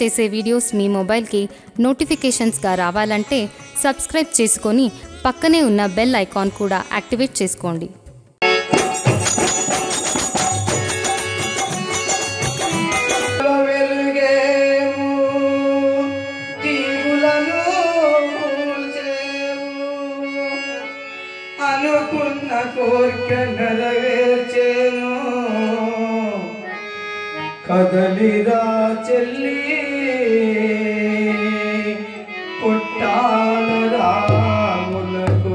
చేసే వీడియోస్ మీ మొబైల్కి నోటిఫికేషన్స్ గా రావాలంటే సబ్స్క్రైబ్ చేసుకొని పక్కనే ఉన్న బెల్ ఐకాన్ కూడా యాక్టివేట్ చేసుకోండి। कदलिदा चली पुट्टाल रामुनको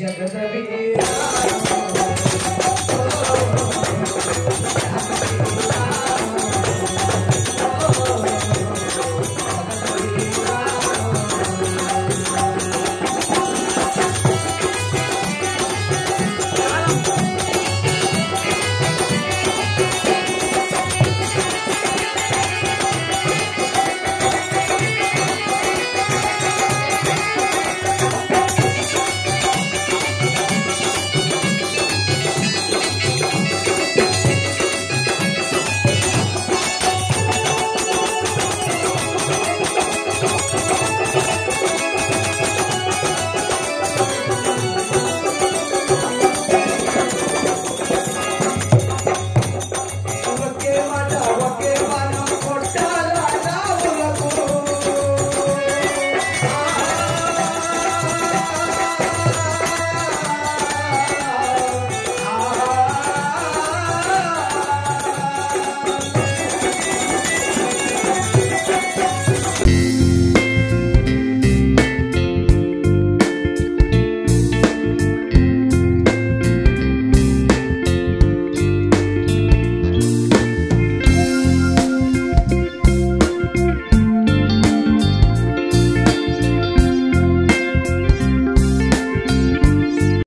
जगत